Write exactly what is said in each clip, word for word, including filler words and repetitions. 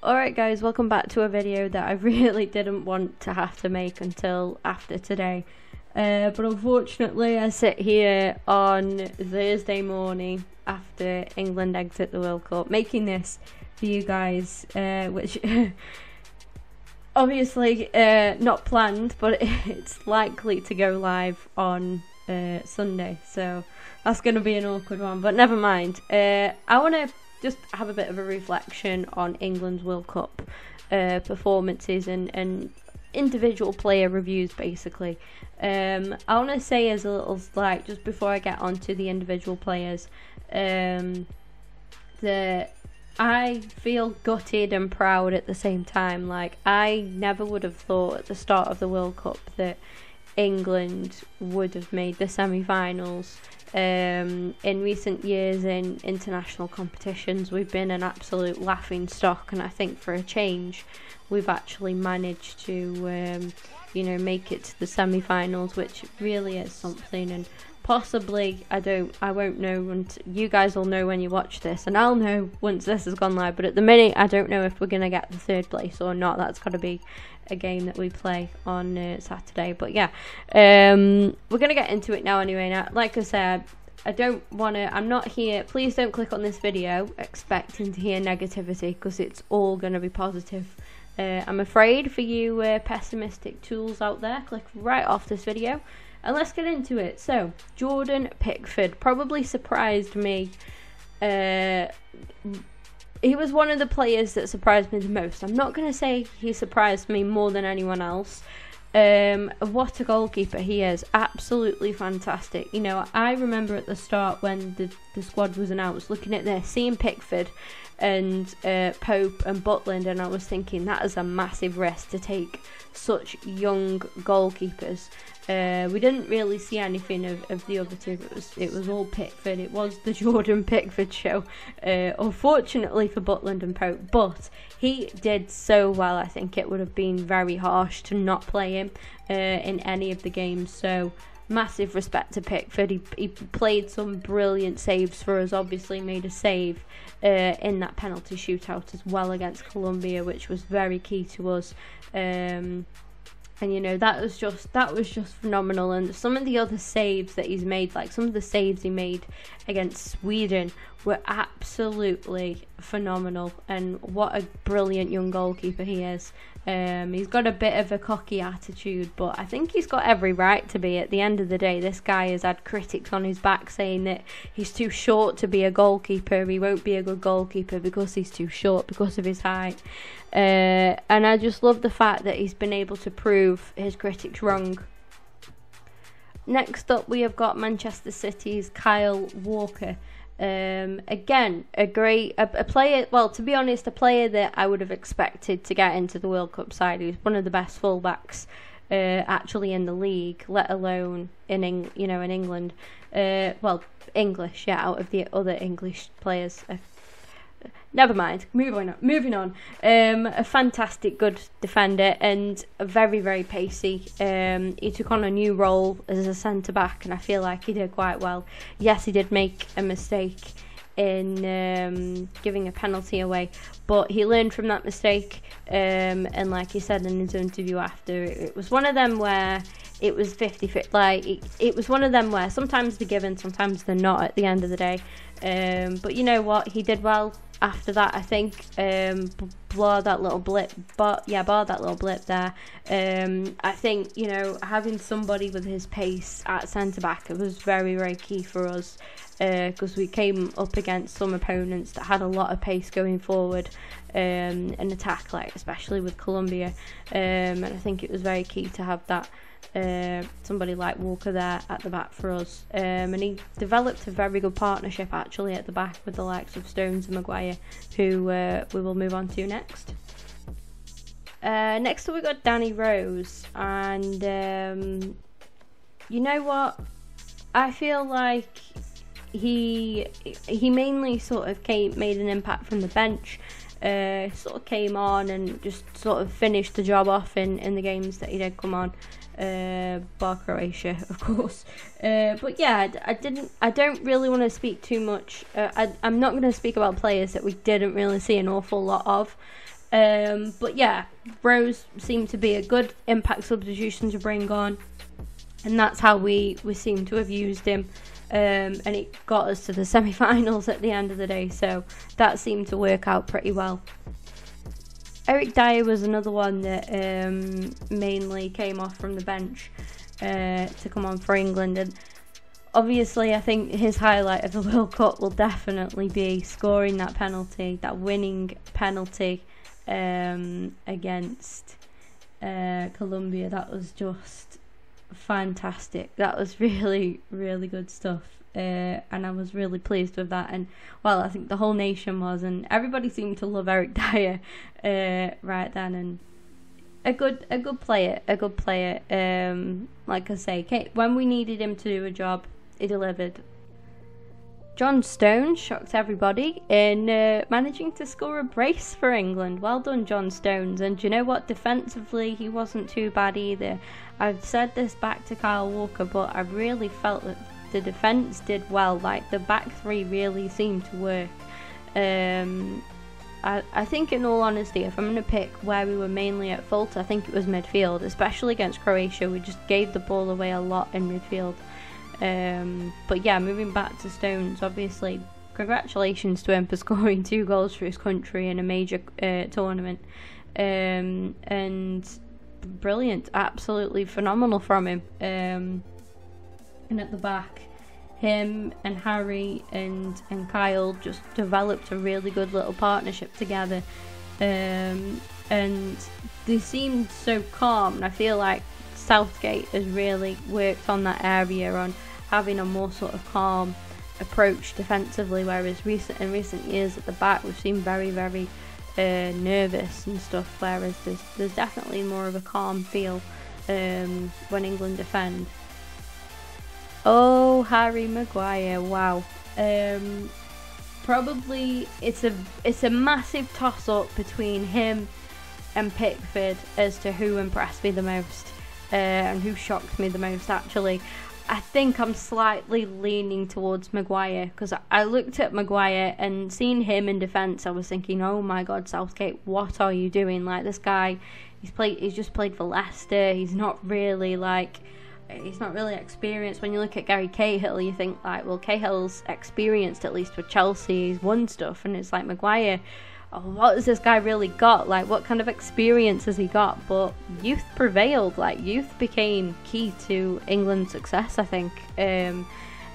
Alright guys, welcome back to a video that I really didn't want to have to make until after today. Uh, but unfortunately I sit here on Thursday morning after England exit the World Cup, making this for you guys, uh, which obviously uh, not planned, but it's likely to go live on uh, Sunday. So that's going to be an awkward one, but never mind. Uh, I want to just have a bit of a reflection on England's World Cup uh, performances and, and individual player reviews, basically. Um, I want to say as a little like just before I get on to the individual players, um, that I feel gutted and proud at the same time. Like, I never would have thought at the start of the World Cup that England would have made the semi-finals. Um, in recent years in international competitions, we've been an absolute laughing stock, and I think for a change we've actually managed to um, you know, make it to the semi-finals, which really is something. And possibly, I don't, I won't know, and you guys will know when you watch this, and I'll know once this has gone live, but at the minute I don't know if we're going to get the third place or not. That's got to be a game that we play on uh, Saturday. But yeah, um, we're going to get into it now anyway. Now, like I said, I don't want to, I'm not here, please don't click on this video expecting to hear negativity, because it's all going to be positive. Uh, I'm afraid for you uh, pessimistic tools out there, click right off this video and let's get into it. So, Jordan Pickford probably surprised me. Uh, he was one of the players that surprised me the most. I'm not going to say he surprised me more than anyone else. Um, what a goalkeeper he is. Absolutely fantastic. You know, I remember at the start when the, the squad was announced, looking at this, seeing Pickford and uh, Pope and Butland, and I was thinking that is a massive risk to take such young goalkeepers. Uh, we didn't really see anything of, of the other two. It was, it was all Pickford. It was the Jordan Pickford show, uh, unfortunately for Butland and Pope, but he did so well. I think it would have been very harsh to not play him uh, in any of the games, so massive respect to Pickford. He, he played some brilliant saves for us, obviously made a save uh, in that penalty shootout as well against Colombia, which was very key to us. Um, and you know, that was just that was just phenomenal. And some of the other saves that he's made, like some of the saves he made against Sweden, were absolutely phenomenal. And what a brilliant young goalkeeper he is. Um, he's got a bit of a cocky attitude, but I think he's got every right to be. At the end of the day, this guy has had critics on his back saying that he's too short to be a goalkeeper, he won't be a good goalkeeper because he's too short, because of his height. Uh, and I just love the fact that he's been able to prove his critics wrong. Next up, we have got Manchester City's Kyle Walker. Um, again, a great a, a player, well, to be honest, a player that I would have expected to get into the World Cup side. He was one of the best fullbacks uh, actually in the league, let alone in Eng you know in England. Uh, well, English, yeah, out of the other English players. Uh, Never mind. Move on. Moving on. Um, a fantastic, good defender and very, very pacey. Um, he took on a new role as a centre back, and I feel like he did quite well. Yes, he did make a mistake in um, giving a penalty away, but he learned from that mistake. Um, and like he said in his interview after, it, it was one of them where it was fifty fifty. Like it, it was one of them where sometimes they're given, sometimes they're not. At the end of the day, um, but you know what? He did well. After that, I think, um, bar that little blip, but yeah, bar that little blip there. Um, I think, you know, having somebody with his pace at centre back, it was very, very key for us, because uh, we came up against some opponents that had a lot of pace going forward, um, and attack, like especially with Colombia. Um, and I think it was very key to have that. Uh, somebody like Walker there at the back for us, um, and he developed a very good partnership actually at the back with the likes of Stones and Maguire, who uh, we will move on to next. Uh, next up, we got Danny Rose, and um, you know what? I feel like he he mainly sort of came made an impact from the bench. Uh, sort of came on and just sort of finished the job off in, in the games that he did come on, uh, bar Croatia, of course. Uh, but yeah, I, I didn't. I don't really want to speak too much. Uh, I, I'm not going to speak about players that we didn't really see an awful lot of. Um, but yeah, Rose seemed to be a good impact substitution to bring on, and that's how we, we seem to have used him. Um, and it got us to the semi-finals at the end of the day, so that seemed to work out pretty well. Eric Dyer was another one that um, mainly came off from the bench uh, to come on for England, and obviously I think his highlight of the World Cup will definitely be scoring that penalty, that winning penalty um, against uh, Colombia. That was just fantastic. That was really, really good stuff, uh, and I was really pleased with that. And well, I think the whole nation was, and everybody seemed to love Eric Dyer uh, right then. And a good, a good player, a good player. Um, like I say, Kate, when we needed him to do a job, he delivered. John Stones shocked everybody in uh, managing to score a brace for England. Well done, John Stones. And do you know what? Defensively, he wasn't too bad either. I've said this back to Kyle Walker, but I really felt that the defence did well. Like, the back three really seemed to work. Um, I, I think, in all honesty, if I'm going to pick where we were mainly at fault, I think it was midfield, especially against Croatia. We just gave the ball away a lot in midfield. Um, but yeah, moving back to Stones, obviously, congratulations to him for scoring two goals for his country in a major uh, tournament, um, and brilliant, absolutely phenomenal from him. Um, and at the back, him and Harry and, and Kyle just developed a really good little partnership together, um, and they seemed so calm, and I feel like Southgate has really worked on that area, on having a more sort of calm approach defensively, whereas recent in recent years at the back we've seen very, very uh, nervous and stuff, whereas there's, there's definitely more of a calm feel um, when England defend. Oh, Harry Maguire, wow. Um, probably it's a, it's a massive toss-up between him and Pickford as to who impressed me the most, uh, and who shocked me the most, actually. I think I'm slightly leaning towards Maguire, because I looked at Maguire and seeing him in defence, I was thinking, oh my God, Southgate, what are you doing? Like, this guy, he's played, he's just played for Leicester. He's not really like, he's not really experienced. When you look at Gary Cahill, you think like, well, Cahill's experienced at least with Chelsea. He's won stuff, and it's like Maguire, oh, what has this guy really got? Like, what kind of experience has he got? But youth prevailed. Like, youth became key to England's success, I think. Um,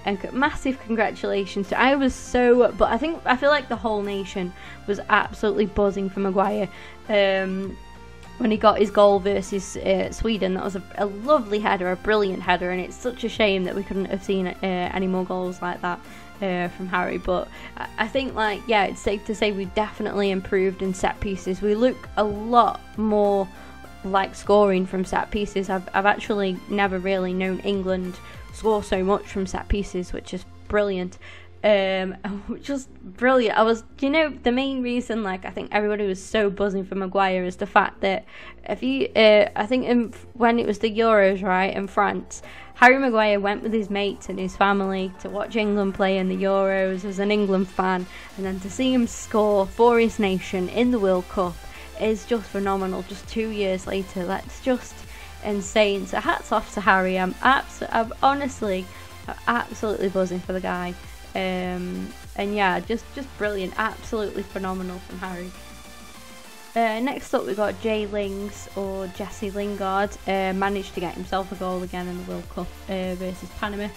and massive congratulations to, I was so, but I think, I feel like the whole nation was absolutely buzzing for Maguire. Um, when he got his goal versus uh, Sweden, that was a, a lovely header, a brilliant header, and it's such a shame that we couldn't have seen uh, any more goals like that Uh, from Harry. But I think, like, yeah, it's safe to say we definitely improved in set pieces. We look a lot more like scoring from set pieces. I've, I've actually never really known England score so much from set pieces, which is brilliant, um, just brilliant. I was, you know, the main reason, like, I think everybody was so buzzing for Maguire is the fact that if he, uh, I think in, when it was the Euros, right, in France, Harry Maguire went with his mates and his family to watch England play in the Euros as an England fan, and then to see him score for his nation in the World Cup is just phenomenal. Just two years later, that's just insane. So hats off to Harry. I'm, abso I'm honestly I'm absolutely buzzing for the guy. Um, and yeah, just, just brilliant. Absolutely phenomenal from Harry. Uh, next up we got Jay Lings, or Jesse Lingard, uh, managed to get himself a goal again in the World Cup uh, versus Panama.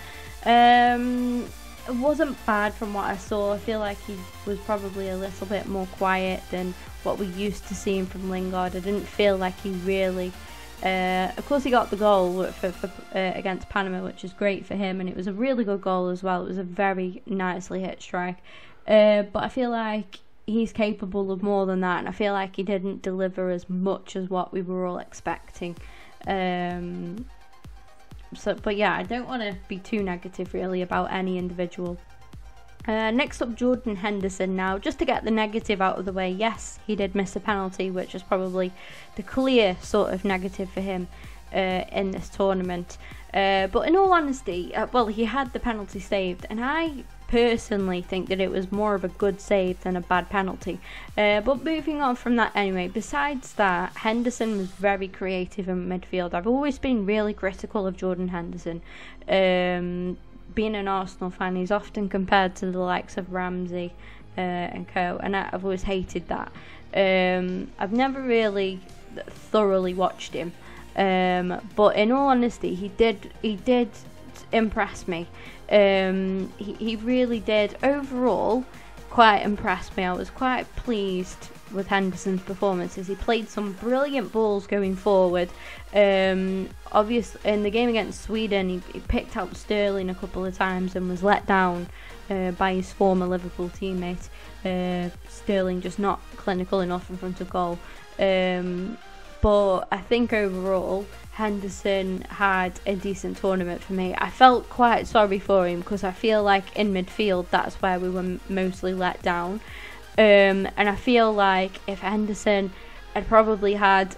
Um, it wasn't bad from what I saw. I feel like he was probably a little bit more quiet than what we used to seeing from Lingard. I didn't feel like he really... Uh, of course he got the goal for, for, uh, against Panama, which is great for him, and it was a really good goal as well. It was a very nicely hit strike. Uh, but I feel like he's capable of more than that, and I feel like he didn't deliver as much as what we were all expecting. Um, so, but yeah, I don't want to be too negative really about any individual. Uh, next up, Jordan Henderson. Now, just to get the negative out of the way, yes, he did miss a penalty, which is probably the clear sort of negative for him uh, in this tournament. Uh, but in all honesty, uh, well, he had the penalty saved, and I personally think that it was more of a good save than a bad penalty. Uh, but moving on from that anyway, besides that, Henderson was very creative in midfield. I've always been really critical of Jordan Henderson. Um, being an Arsenal fan, he's often compared to the likes of Ramsey uh, and co, and I've always hated that. Um, I've never really thoroughly watched him, um, but in all honesty, he did he did impress me. Um, he, he really did overall quite impress me. I was quite pleased with Henderson's performances. He played some brilliant balls going forward. Um, obviously, in the game against Sweden, he, he picked out Sterling a couple of times and was let down uh, by his former Liverpool teammate. Uh, Sterling just not clinical enough in front of goal. Um, but I think overall Henderson had a decent tournament for me. I felt quite sorry for him because I feel like in midfield that's where we were mostly let down. Um, and I feel like if Henderson had probably had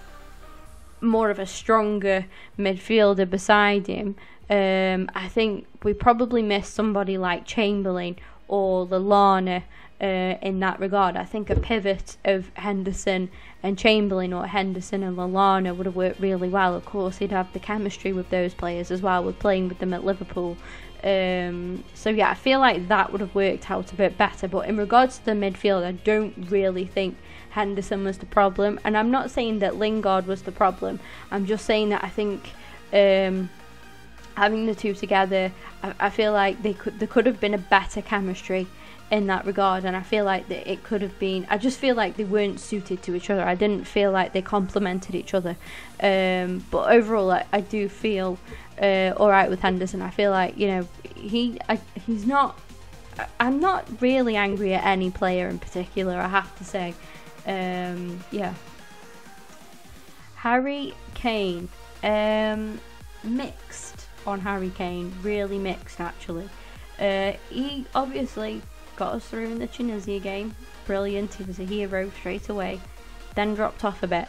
more of a stronger midfielder beside him, um, I think we probably missed somebody like Chamberlain or Lallana uh, in that regard. I think a pivot of Henderson and Chamberlain or Henderson and Lallana would have worked really well. Of course, he'd have the chemistry with those players as well, with playing with them at Liverpool. Um, so yeah, I feel like that would have worked out a bit better. But in regards to the midfield, I don't really think Henderson was the problem. And I'm not saying that Lingard was the problem. I'm just saying that I think... Um, having the two together, I, I feel like they could, there could have been a better chemistry in that regard, and I feel like that it could have been, I just feel like they weren't suited to each other. I didn't feel like they complemented each other, um, but overall I, I do feel uh, alright with Henderson. I feel like, you know, he I, he's not, I'm not really angry at any player in particular, I have to say. Um, yeah. Harry Kane, um, mixed on Harry Kane, really mixed actually. Uh, he obviously got us through in the Tunisia game, brilliant, he was a hero straight away, then dropped off a bit.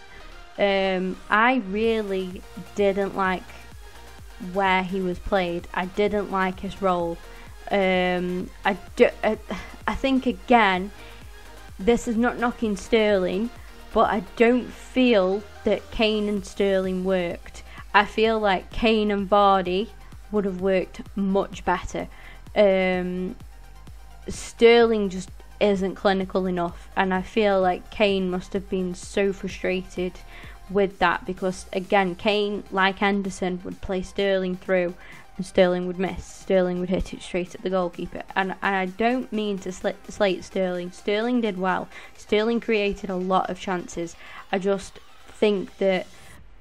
Um, I really didn't like where he was played, I didn't like his role. Um, I, do, I, I think again, this is not knocking Sterling, but I don't feel that Kane and Sterling worked. I feel like Kane and Vardy would have worked much better. Um, Sterling just isn't clinical enough, and I feel like Kane must have been so frustrated with that because, again, Kane, like Henderson, would play Sterling through and Sterling would miss. Sterling would hit it straight at the goalkeeper. And, and I don't mean to sl- slate Sterling. Sterling did well. Sterling created a lot of chances. I just think that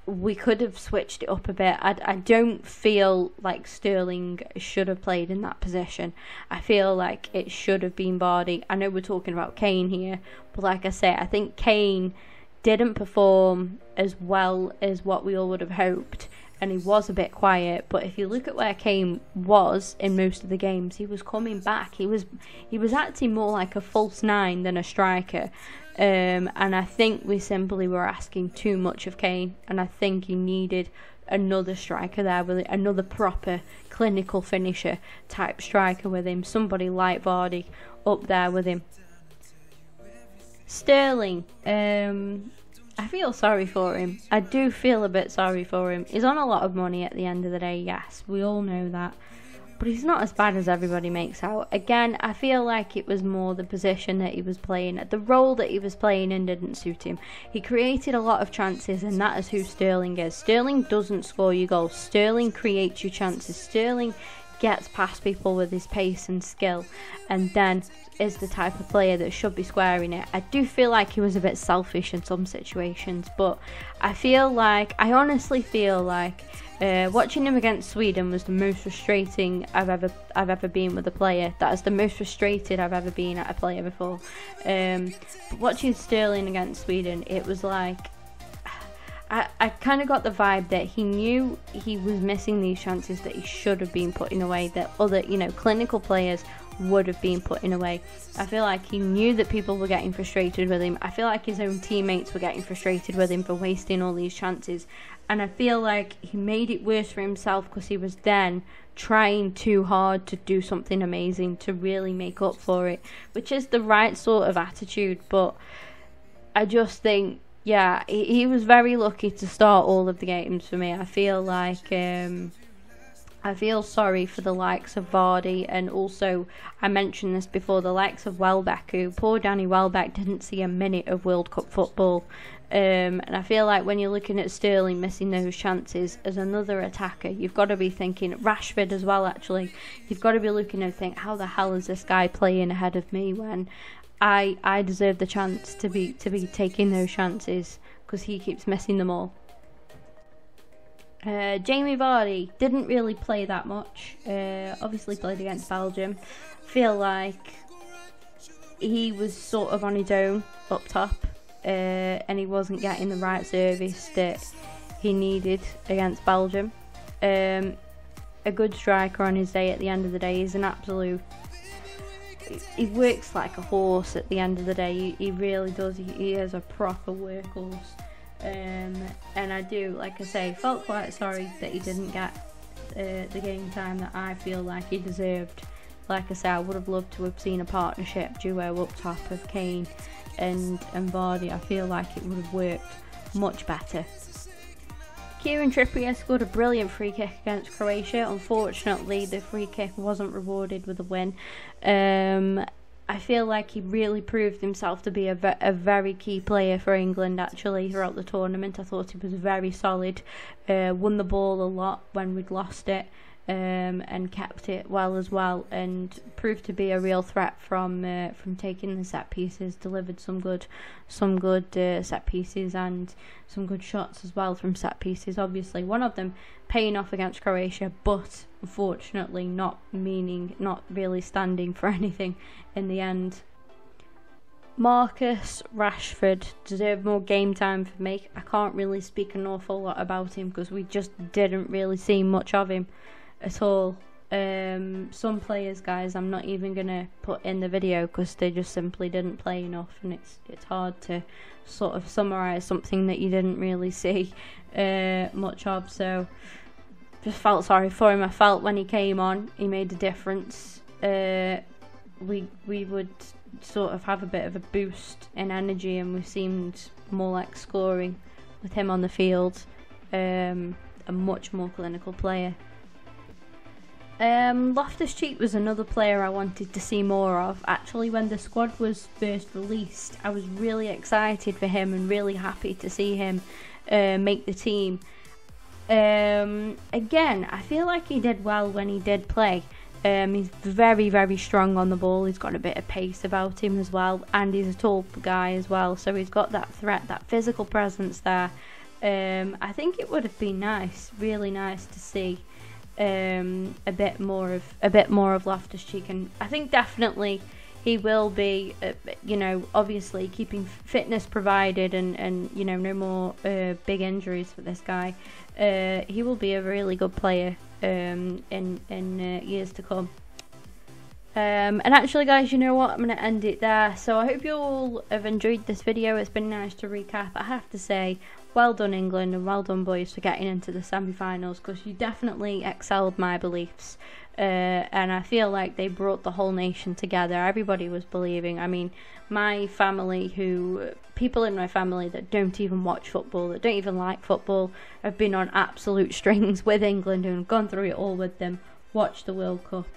we could have switched it up a bit. I, I don't feel like Sterling should have played in that position. I feel like it should have been Vardy. I know we're talking about Kane here, but like I say, I think Kane didn't perform as well as what we all would have hoped, and he was a bit quiet. But if you look at where Kane was in most of the games, he was coming back. He was he was acting more like a false nine than a striker. Um, and I think we simply were asking too much of Kane, and I think he needed another striker there, with another proper clinical finisher type striker with him, somebody like Vardy up there with him. Sterling, um, I feel sorry for him. I do feel a bit sorry for him. He's on a lot of money at the end of the day, yes, we all know that. But he's not as bad as everybody makes out. Again, I feel like it was more the position that he was playing, the role that he was playing in didn't suit him. He created a lot of chances, and that is who Sterling is. Sterling doesn't score you goals. Sterling creates you chances. Sterling gets past people with his pace and skill, and then is the type of player that should be squaring it. I do feel like he was a bit selfish in some situations, but I feel like, I honestly feel like Uh, watching him against Sweden was the most frustrating I've ever I've ever been with a player. That is the most frustrated I've ever been at a player before. Um, watching Sterling against Sweden, it was like I, I kind of got the vibe that he knew he was missing these chances that he should have been putting away, that other, you know, clinical players would have been putting away. I feel like he knew that people were getting frustrated with him. I feel like his own teammates were getting frustrated with him for wasting all these chances. And I feel like he made it worse for himself because he was then trying too hard to do something amazing to really make up for it, which is the right sort of attitude. But I just think, yeah, he, he was very lucky to start all of the games for me. I feel like um, I feel sorry for the likes of Vardy, and also I mentioned this before, the likes of Welbeck, who poor Danny Welbeck didn't see a minute of World Cup football. Um, and I feel like when you're looking at Sterling missing those chances as another attacker, you've got to be thinking, Rashford as well actually, you've got to be looking and think, how the hell is this guy playing ahead of me when I I deserve the chance to be to be taking those chances because he keeps missing them all. Uh, Jamie Vardy didn't really play that much, uh, obviously played against Belgium. I feel like he was sort of on his own up top. Uh, and he wasn't getting the right service that he needed against Belgium. Um, a good striker on his day at the end of the day. He's an absolute... He works like a horse at the end of the day. He, he really does. He, he is a proper workhorse. Um, and I do, like I say, felt quite sorry that he didn't get uh, the game time that I feel like he deserved. Like I say, I would have loved to have seen a partnership duo up top of Kane and, and Vardy. I feel like it would have worked much better. Kieran Trippier scored a brilliant free kick against Croatia. Unfortunately, the free kick wasn't rewarded with a win. Um, I feel like he really proved himself to be a, ve a very key player for England, actually, throughout the tournament. I thought he was very solid, uh, won the ball a lot when we'd lost it. Um, and kept it well as well, and proved to be a real threat from uh, from taking the set pieces. Delivered some good, some good uh, set pieces and some good shots as well from set pieces. Obviously, one of them paying off against Croatia, but unfortunately not meaning, not really standing for anything in the end. Marcus Rashford deserved more game time for me. I can't really speak an awful lot about him because we just didn't really see much of him at all. Um, some players, guys, I'm not even gonna put in the video because they just simply didn't play enough, and it's it's hard to sort of summarise something that you didn't really see uh, much of. So just felt sorry for him. I felt when he came on, he made a difference. Uh, we we would sort of have a bit of a boost in energy, and we seemed more like scoring with him on the field. Um, a much more clinical player. Um, Loftus-Cheek was another player I wanted to see more of. Actually, when the squad was first released, I was really excited for him and really happy to see him uh, make the team. Um, again, I feel like he did well when he did play. Um, he's very, very strong on the ball. He's got a bit of pace about him as well, and he's a tall guy as well, so he's got that threat, that physical presence there. Um, I think it would have been nice, really nice to see Um, a bit more of a bit more of Loftus-Cheek, and I think definitely he will be. Uh, you know, obviously keeping fitness provided, and and you know, no more uh, big injuries for this guy. Uh, he will be a really good player um, in in uh, years to come. Um, and actually, guys, you know what? I'm going to end it there. So I hope you all have enjoyed this video. It's been nice to recap. I have to say, well done England, and well done boys for getting into the semi-finals, because you definitely excelled my beliefs. Uh, and I feel like they brought the whole nation together. Everybody was believing. I mean, my family, who people in my family that don't even watch football, that don't even like football, have been on absolute strings with England and gone through it all with them, watched the World Cup.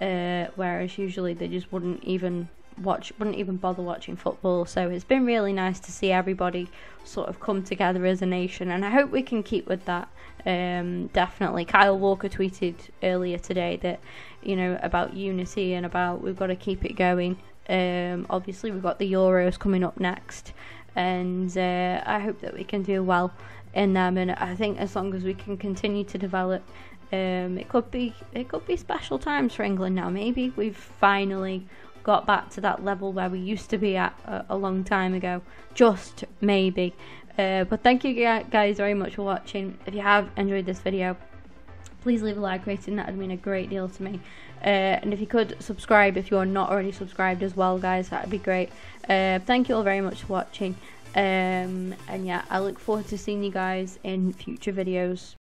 Uh, whereas usually they just wouldn't even watch, wouldn't even bother watching football. So it's been really nice to see everybody sort of come together as a nation, and I hope we can keep with that. Um, definitely, Kyle Walker tweeted earlier today that, you know, about unity and about we've got to keep it going. Um, obviously, we've got the Euros coming up next, and uh, I hope that we can do well in them. And I think as long as we can continue to develop. Um, it could be it could be special times for England now. Maybe we've finally got back to that level where we used to be at a, a long time ago. Just maybe. Uh, but thank you guys very much for watching. If you have enjoyed this video, please leave a like rating. That would mean a great deal to me. Uh, and if you could subscribe if you're not already subscribed as well, guys, that would be great. Uh, thank you all very much for watching. Um, and yeah, I look forward to seeing you guys in future videos.